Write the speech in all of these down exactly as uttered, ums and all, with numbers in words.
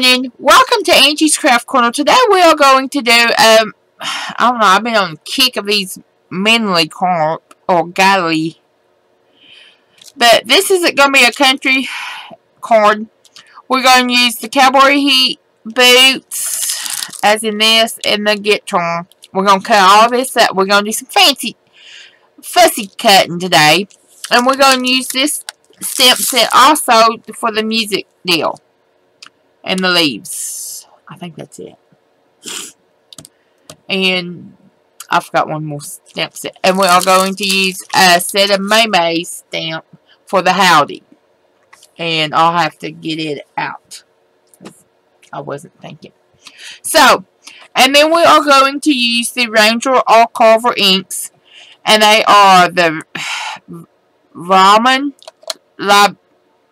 morning, welcome to Angie's Craft Corner. Today we are going to do, um, I don't know, I've been on the kick of these manly corn, or golly, but this is going to be a country corn. We're going to use the cowboy heat boots, as in this, and the guitar. We're going to cut all this up. We're going to do some fancy, fussy cutting today, and we're going to use this stamp set also for the music deal. And the leaves. I think that's it. And I forgot one more stamp set. And we are going to use a set of Maymay's stamp for the howdy. And I'll have to get it out. I wasn't thinking. So, and then we are going to use the Ranger All Carver inks. And they are the Ramen, Lib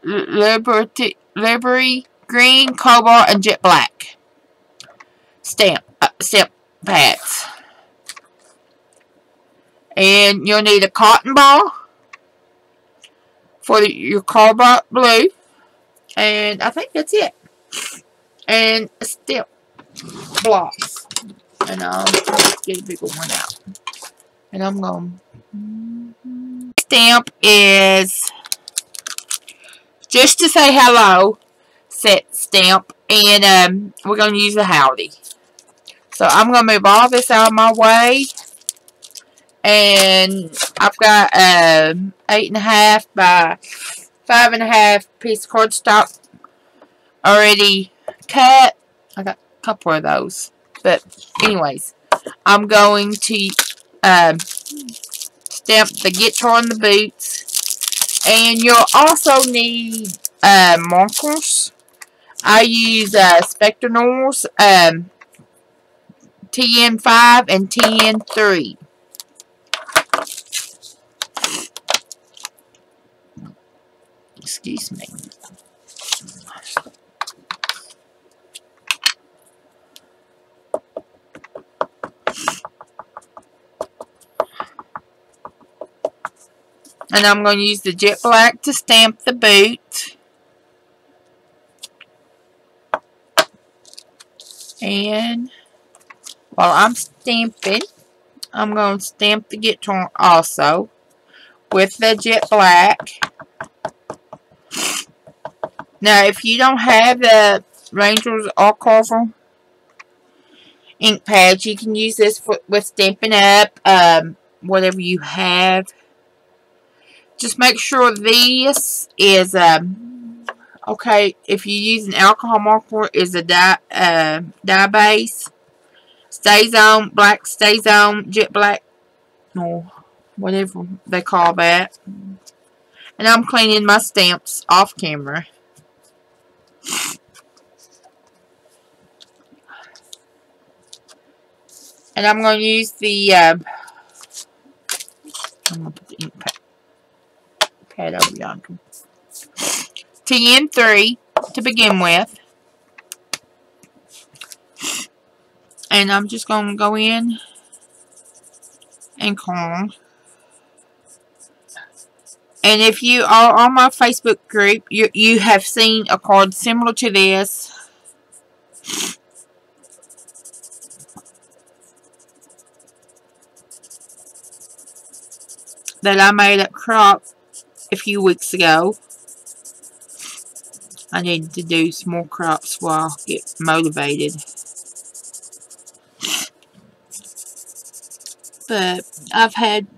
Liberty, Liberty. Green, cobalt, and jet black stamp uh, stamp pads. And you'll need a cotton ball for the, your cobalt blue. And I think that's it. And a stamp blocks. And I'll get a bigger one out. And I'm going to... Stamp is just to say hello. Set stamp, and um, we're going to use the howdy. So I'm going to move all this out of my way, and I've got um, eight and a half by five and a half piece of cardstock already cut. I got a couple of those, but anyways, I'm going to um, stamp the guitar on the boots, and you'll also need uh, markers. I use uh, Spectrum Noir um, T N five and T N three. Excuse me. And I'm going to use the jet black to stamp the boot. And while I'm stamping, I'm going to stamp the guitar also with the jet black. Now, if you don't have the Ranger's All Carver ink pads, you can use this for, with Stamping Up, um, whatever you have. Just make sure this is... Um, Okay, if you use an alcohol marker, is a dye, uh, dye base, StazOn, black StazOn, jet black, or whatever they call that. And I'm cleaning my stamps off camera. And I'm going to use the, uh, I'm going to put the ink pad, pad over yonder. T N three to begin with. And I'm just going to go in and comb. And if you are on my Facebook group, you, you have seen a card similar to this. That I made up crop a few weeks ago. I need to do some more crops while I get motivated. But I've had,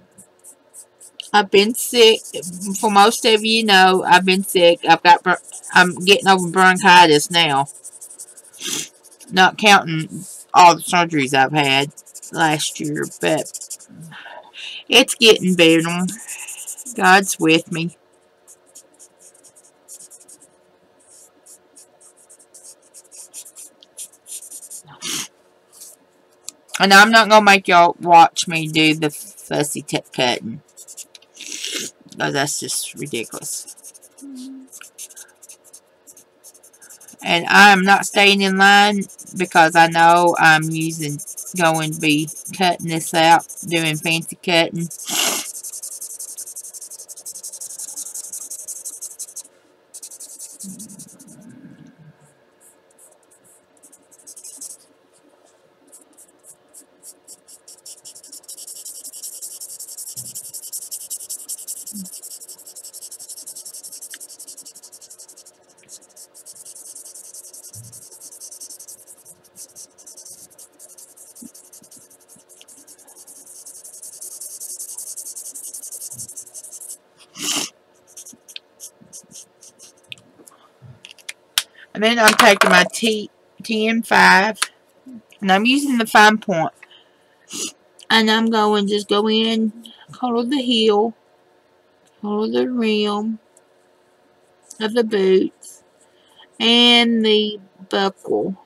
I've been sick. For most of you know, I've been sick. I've got, I'm getting over bronchitis now. Not counting all the surgeries I've had last year, but it's getting better. God's with me. And I'm not going to make y'all watch me do the fussy tip cutting. Oh, that's just ridiculous. And I'm not staying in line because I know I'm using, going to be cutting this out, doing fancy cutting. And then I'm taking my T N five, and I'm using the fine point. And I'm going just go in, color the heel, color the rim of the boots, and the buckle.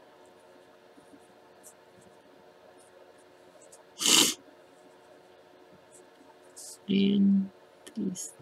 And this.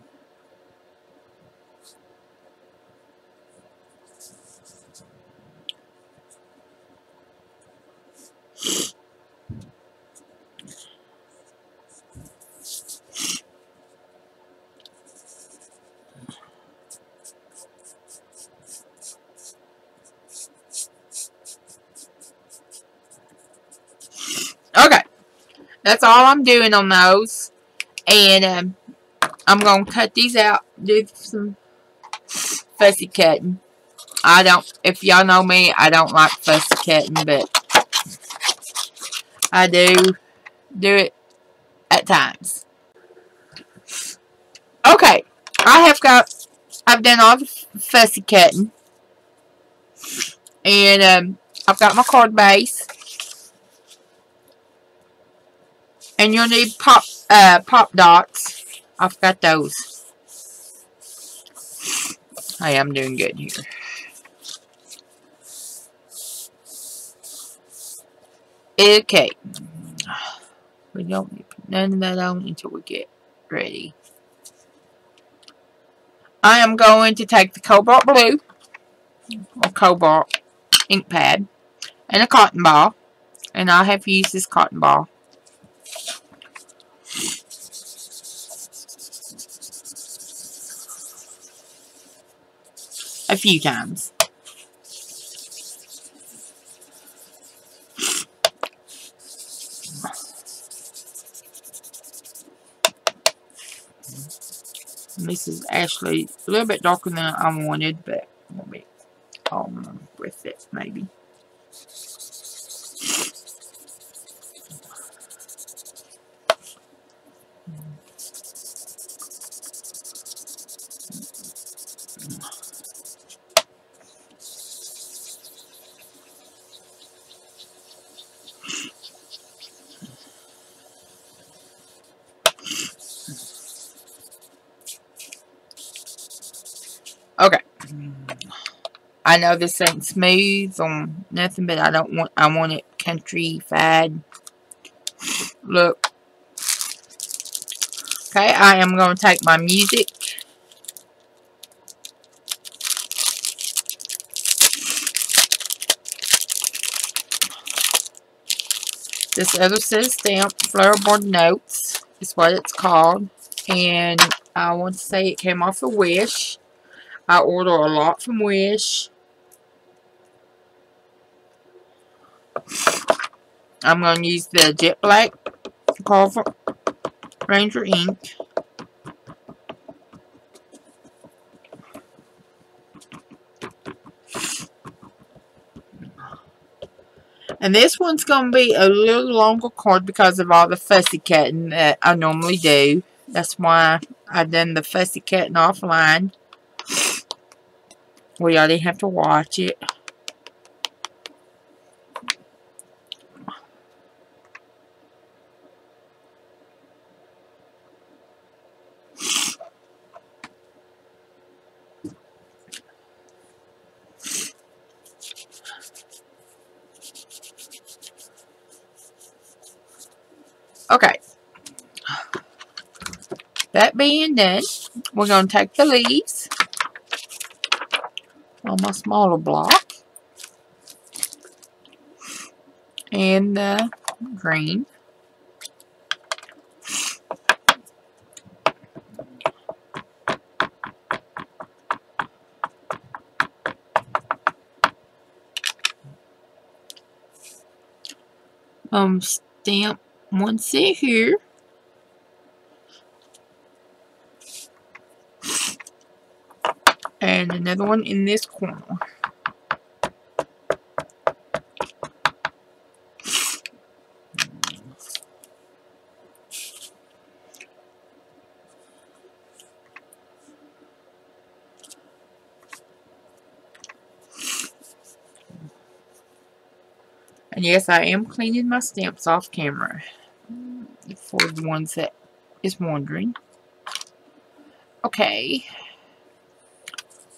Okay, that's all I'm doing on those, and um, I'm going to cut these out, do some fussy cutting. I don't, if y'all know me, I don't like fussy cutting, but I do do it at times. Okay, I have got, I've done all the fussy cutting, and um, I've got my card base. And you'll need pop uh, pop dots. I've got those. Hey, I'm doing good here. Okay. We don't need to put none of that on until we get ready. I am going to take the cobalt blue, or cobalt ink pad, and a cotton ball. And I have used this cotton ball. A few times. And this is actually a little bit darker than I wanted, but a little bit um, with it maybe. I know this ain't smooth or nothing, but I don't want, I want it country-fied look. Okay, I am going to take my music. This other set of stamps, Flowerboard Notes, is what it's called. And I want to say it came off of Wish. I order a lot from Wish. I'm going to use the jet black Carver Ranger ink. And this one's going to be a little longer card because of all the fussy cutting that I normally do. That's why I've done the fussy cutting offline. Well, y'all didn't have to watch it. Okay. That being done, we're going to take the leaves on my smaller block and the green. Um, stamp one set here. And another one in this corner. And yes, I am cleaning my stamps off camera, for the ones that is wondering. Okay,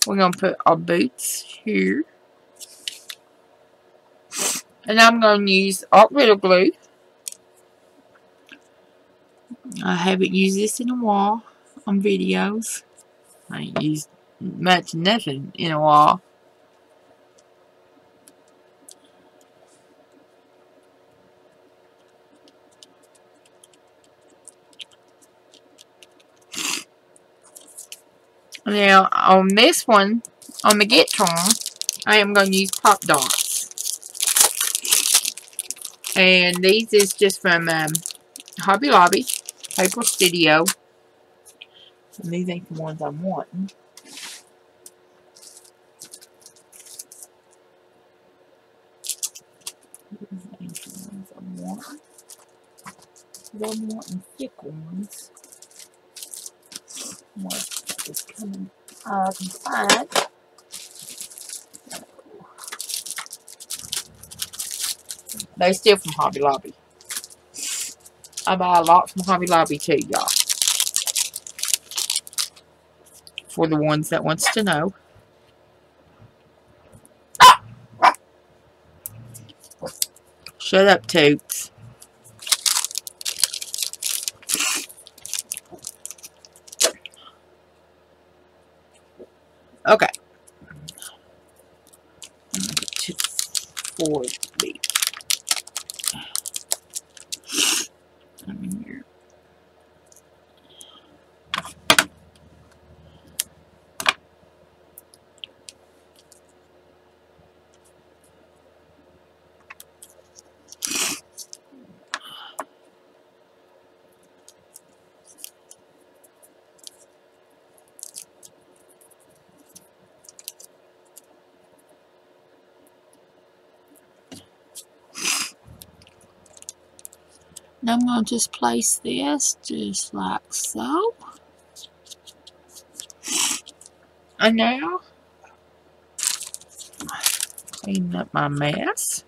we're going to put our boots here. And I'm going to use Art Riddle glue. I haven't used this in a while on videos. I ain't used much nothing in a while. Now, on this one, on the guitar, I am going to use Pop Dots. And these is just from um, Hobby Lobby, Paper Studio. And these ain't the ones I'm wanting. These ain't the ones I'm wanting. I'm wanting thick ones. What? Is coming out of mine. They still from Hobby Lobby. I buy a lot from Hobby Lobby too, y'all. For the ones that wants to know. Ah! Shut up, Toots. Okay. Two, four, eight. I'm in here. I'm going to just place this just like so. And now, clean up my mess.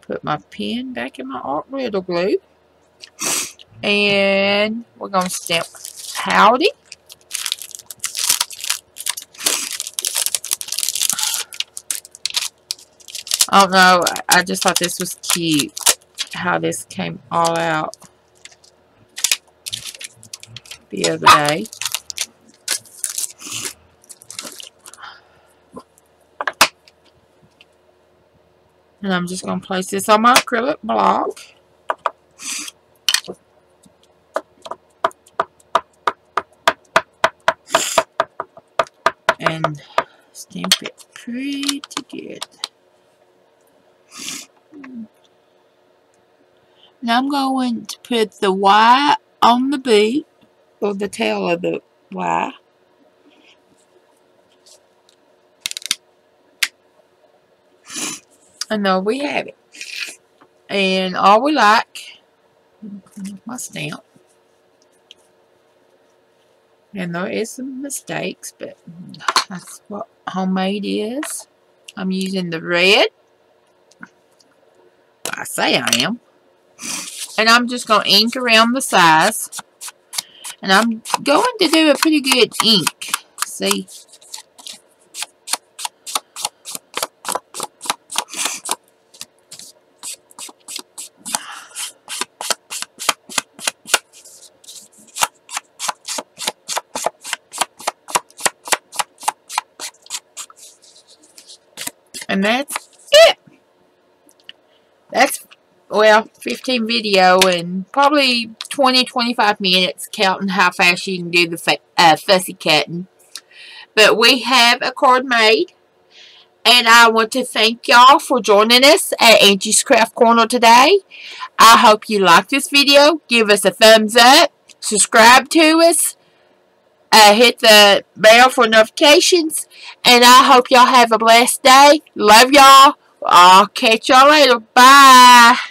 Put my pen back in my Art Riddle glue. And we're going to stamp Howdy. I don't know, I just thought this was cute. How this came all out the other day. And I'm just going to place this on my acrylic block. And stamp it pretty good. Now I'm going to put the Y on the boot, or the tail of the Y. And there we have it. And all we like, my stamp. And there is some mistakes, but that's what homemade is. I'm using the red. I say I am. And I'm just going to ink around the sides. And I'm going to do a pretty good ink. See? And that's it. That's well, fifteen video and probably twenty to twenty-five minutes, counting how fast you can do the uh, fussy cutting. But we have a card made. And I want to thank y'all for joining us at Angie's Craft Corner today. I hope you like this video. Give us a thumbs up. Subscribe to us. Uh, hit the bell for notifications. And I hope y'all have a blessed day. Love y'all. I'll catch y'all later. Bye.